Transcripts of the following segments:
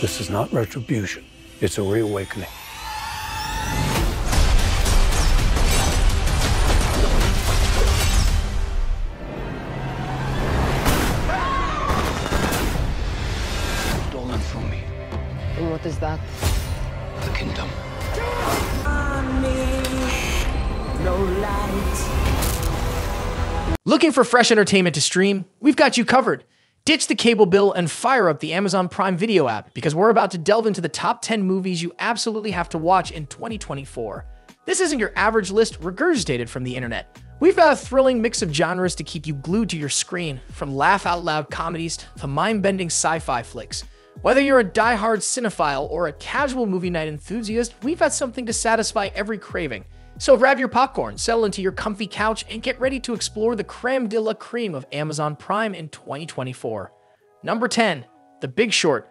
This is not retribution. It's a reawakening. Stolen from me. And what is that? The kingdom. No light. Looking for fresh entertainment to stream? We've got you covered. Ditch the cable bill and fire up the Amazon Prime Video app, because we're about to delve into the top 10 movies you absolutely have to watch in 2024. This isn't your average list regurgitated from the internet. We've got a thrilling mix of genres to keep you glued to your screen, from laugh-out-loud comedies to mind-bending sci-fi flicks. Whether you're a die-hard cinephile or a casual movie night enthusiast, we've got something to satisfy every craving. So grab your popcorn, settle into your comfy couch, and get ready to explore the creme de la creme of Amazon Prime in 2024. Number 10, The Big Short.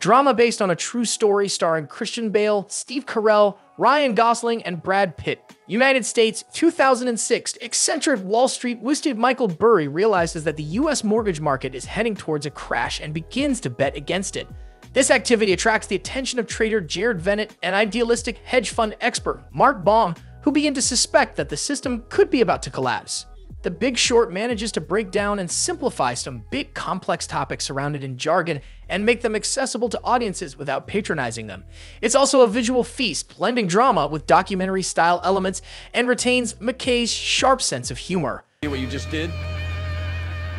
Drama based on a true story starring Christian Bale, Steve Carell, Ryan Gosling, and Brad Pitt. United States, 2006, eccentric Wall Street wizard Michael Burry realizes that the U.S. mortgage market is heading towards a crash and begins to bet against it. This activity attracts the attention of trader Jared Vennett and idealistic hedge fund expert Mark Baum, who begin to suspect that the system could be about to collapse. The Big Short manages to break down and simplify some big complex topics surrounded in jargon and make them accessible to audiences without patronizing them. It's also a visual feast, blending drama with documentary-style elements, and retains McKay's sharp sense of humor. You know what you just did?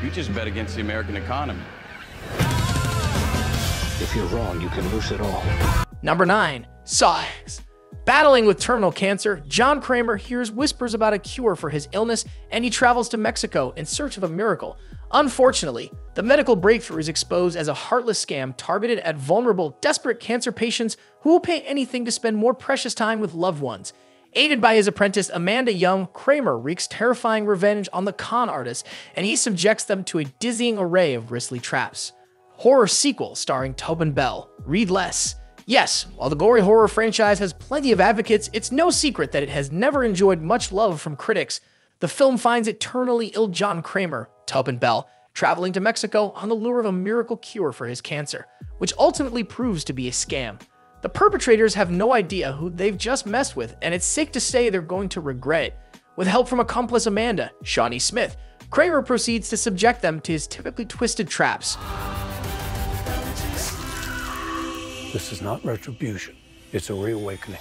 You just bet against the American economy. If you're wrong, you can lose it all. Number 9, Saws. Battling with terminal cancer, John Kramer hears whispers about a cure for his illness, and he travels to Mexico in search of a miracle. Unfortunately, the medical breakthrough is exposed as a heartless scam targeted at vulnerable, desperate cancer patients who will pay anything to spend more precious time with loved ones. Aided by his apprentice Amanda Young, Kramer wreaks terrifying revenge on the con artists, and he subjects them to a dizzying array of grisly traps. Horror sequel starring Tobin Bell. Read less. Yes, while the gory horror franchise has plenty of advocates, it's no secret that it has never enjoyed much love from critics. The film finds eternally ill John Kramer, Tobin Bell, traveling to Mexico on the lure of a miracle cure for his cancer, which ultimately proves to be a scam. The perpetrators have no idea who they've just messed with, and it's safe to say they're going to regret it. With help from accomplice Amanda, Shawnee Smith, Kramer proceeds to subject them to his typically twisted traps. This is not retribution, it's a reawakening.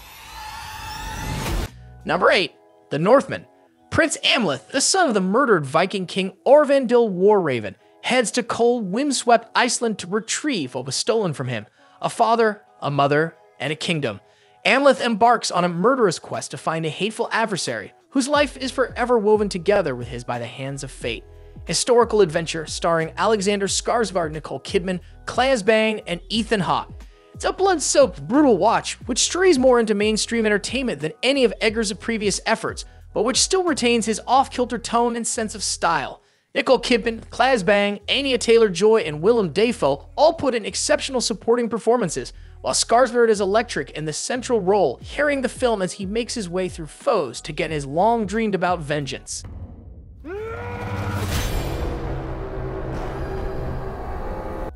Number 8, The Northman. Prince Amleth, the son of the murdered Viking king Orvandil Warraven, heads to cold, windswept Iceland to retrieve what was stolen from him: a father, a mother, and a kingdom. Amleth embarks on a murderous quest to find a hateful adversary whose life is forever woven together with his by the hands of fate. Historical adventure starring Alexander Skarsgård, Nicole Kidman, Klaas Bang, and Ethan Hawke. It's a blood-soaked, brutal watch, which strays more into mainstream entertainment than any of Eggers' previous efforts, but which still retains his off-kilter tone and sense of style. Nicole Kidman, Klaas Bang, Anya Taylor Joy, and Willem Dafoe all put in exceptional supporting performances, while Skarsgård is electric in the central role, carrying the film as he makes his way through foes to get his long-dreamed-about vengeance.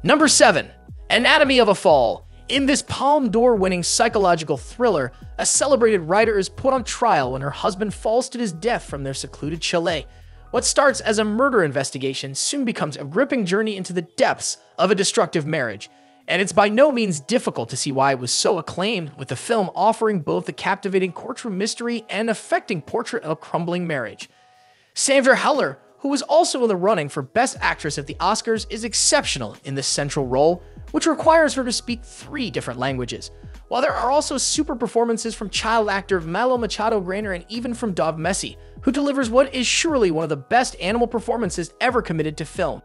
Number 7, Anatomy of a Fall. In this Palme d'Or winning psychological thriller, a celebrated writer is put on trial when her husband falls to his death from their secluded chalet. What starts as a murder investigation soon becomes a gripping journey into the depths of a destructive marriage. And it's by no means difficult to see why it was so acclaimed, with the film offering both a captivating courtroom mystery and affecting portrait of a crumbling marriage. Sandra Heller, who was also in the running for Best Actress at the Oscars, is exceptional in this central role, which requires her to speak 3 different languages. While there are also super performances from child actor Milo Machado-Graner and even from Dov Messi, who delivers what is surely one of the best animal performances ever committed to film.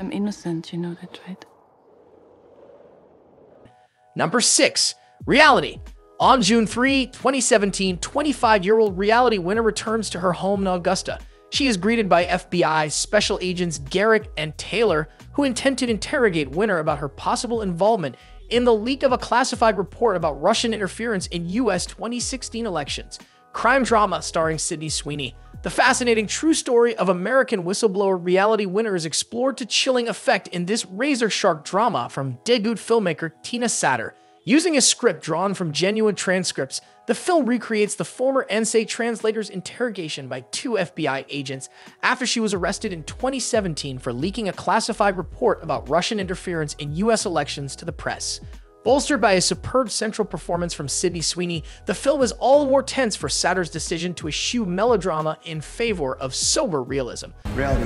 I'm innocent, you know that, right? Number 6, Reality. On June 3, 2017, 25-year-old Reality Winner returns to her home in Augusta. She is greeted by FBI Special Agents Garrick and Taylor, who intend to interrogate Winner about her possible involvement in the leak of a classified report about Russian interference in U.S. 2016 elections. Crime drama starring Sydney Sweeney. The fascinating true story of American whistleblower Reality Winner is explored to chilling effect in this razor sharp drama from Daegu filmmaker Tina Satter. Using a script drawn from genuine transcripts, the film recreates the former Ensei translator's interrogation by two FBI agents after she was arrested in 2017 for leaking a classified report about Russian interference in US elections to the press. Bolstered by a superb central performance from Sydney Sweeney, the film is all the more tense for Satter's decision to eschew melodrama in favor of sober realism. Reality.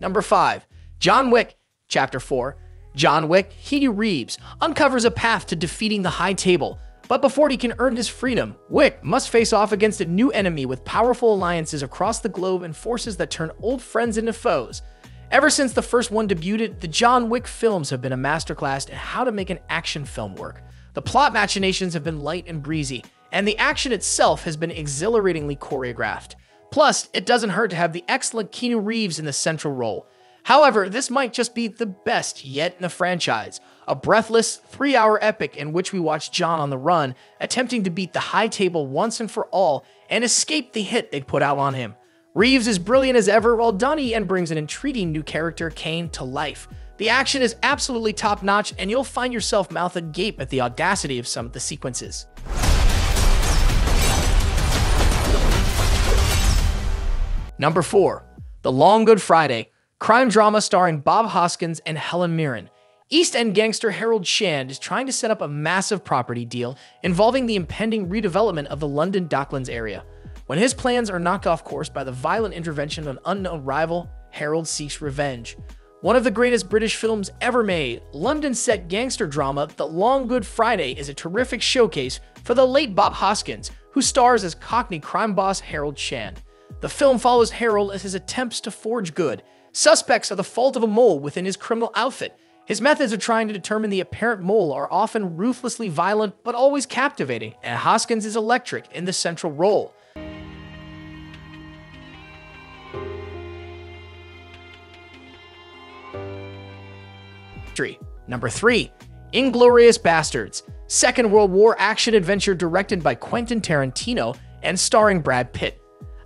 Number 5. John Wick, Chapter 4. John Wick, Keanu Reeves, uncovers a path to defeating the High Table. But before he can earn his freedom, Wick must face off against a new enemy with powerful alliances across the globe and forces that turn old friends into foes. Ever since the first one debuted, the John Wick films have been a masterclass in how to make an action film work. The plot machinations have been light and breezy, and the action itself has been exhilaratingly choreographed. Plus, it doesn't hurt to have the excellent Keanu Reeves in the central role. However, this might just be the best yet in the franchise, a breathless, three-hour epic in which we watch John on the run, attempting to beat the High Table once and for all and escape the hit they put out on him. Reeves is brilliant as ever, while Donnie Yen brings an intriguing new character, Kane, to life. The action is absolutely top-notch, and you'll find yourself mouth agape at the audacity of some of the sequences. Number 4. The Long Good Friday, crime drama starring Bob Hoskins and Helen Mirren. East End gangster Harold Shand is trying to set up a massive property deal involving the impending redevelopment of the London Docklands area. When his plans are knocked off course by the violent intervention of an unknown rival, Harold seeks revenge. One of the greatest British films ever made, London-set gangster drama The Long Good Friday is a terrific showcase for the late Bob Hoskins, who stars as Cockney crime boss Harold Shand. The film follows Harold as his attempts to forge good. Suspects are the fault of a mole within his criminal outfit. His methods of trying to determine the apparent mole are often ruthlessly violent but always captivating, and Hoskins is electric in the central role. Number 3. Inglorious Bastards, Second World War action-adventure directed by Quentin Tarantino and starring Brad Pitt.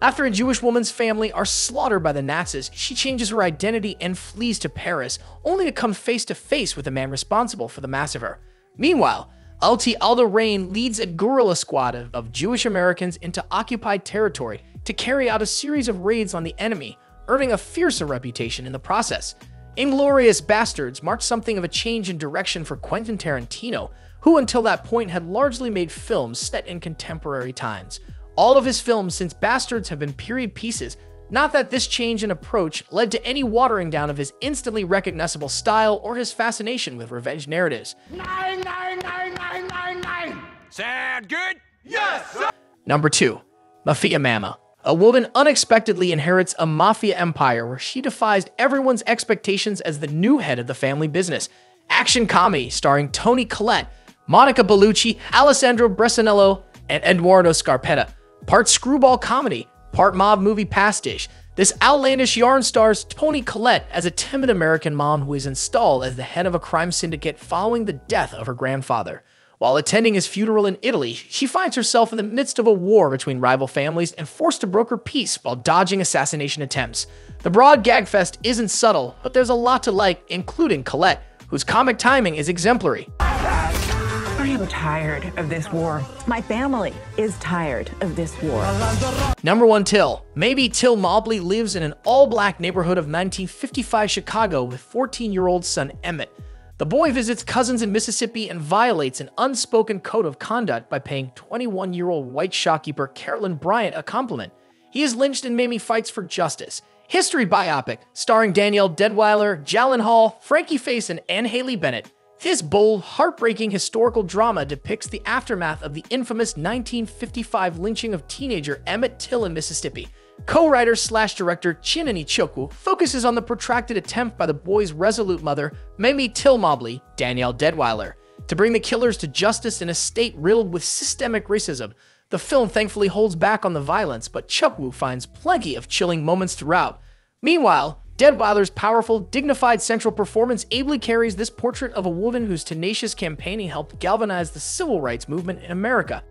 After a Jewish woman's family are slaughtered by the Nazis, she changes her identity and flees to Paris, only to come face to face with the man responsible for the massacre. Meanwhile, Alti Al-Durain leads a guerrilla squad of Jewish Americans into occupied territory to carry out a series of raids on the enemy, earning a fiercer reputation in the process. Inglorious Bastards marked something of a change in direction for Quentin Tarantino, who until that point had largely made films set in contemporary times. All of his films since Bastards have been period pieces, not that this change in approach led to any watering down of his instantly recognizable style or his fascination with revenge narratives. Nine, nine, nine, nine, nine, nine. Sound good? Yes, sir. Number 2. Mafia Mama. A woman unexpectedly inherits a mafia empire where she defies everyone's expectations as the new head of the family business. Action comedy starring Toni Collette, Monica Bellucci, Alessandro Bresanello, and Eduardo Scarpetta. Part screwball comedy, part mob movie pastiche, this outlandish yarn stars Toni Collette as a timid American mom who is installed as the head of a crime syndicate following the death of her grandfather. While attending his funeral in Italy, she finds herself in the midst of a war between rival families and forced to broker peace while dodging assassination attempts. The broad gagfest isn't subtle, but there's a lot to like, including Collette, whose comic timing is exemplary. I'm tired of this war. My family is tired of this war. Number 1. Till. Maybe Till Mobley lives in an all-black neighborhood of 1955 Chicago with 14-year-old son Emmett. The boy visits cousins in Mississippi and violates an unspoken code of conduct by paying 21-year-old white shopkeeper Carolyn Bryant a compliment. He is lynched and Mamie fights for justice. History biopic starring Danielle Deadwyler, Jalen Hall, Frankie Faison, and Haley Bennett. This bold, heartbreaking historical drama depicts the aftermath of the infamous 1955 lynching of teenager Emmett Till in Mississippi. Co-writer / director Chinua Achebe focuses on the protracted attempt by the boy's resolute mother, Mamie Till Mobley, Danielle Deadwyler, to bring the killers to justice in a state riddled with systemic racism. The film thankfully holds back on the violence, but Achebe finds plenty of chilling moments throughout. Meanwhile, Deadwyler's powerful, dignified central performance ably carries this portrait of a woman whose tenacious campaigning helped galvanize the civil rights movement in America.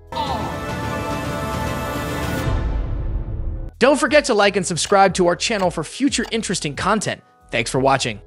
Don't forget to like and subscribe to our channel for future interesting content. Thanks for watching.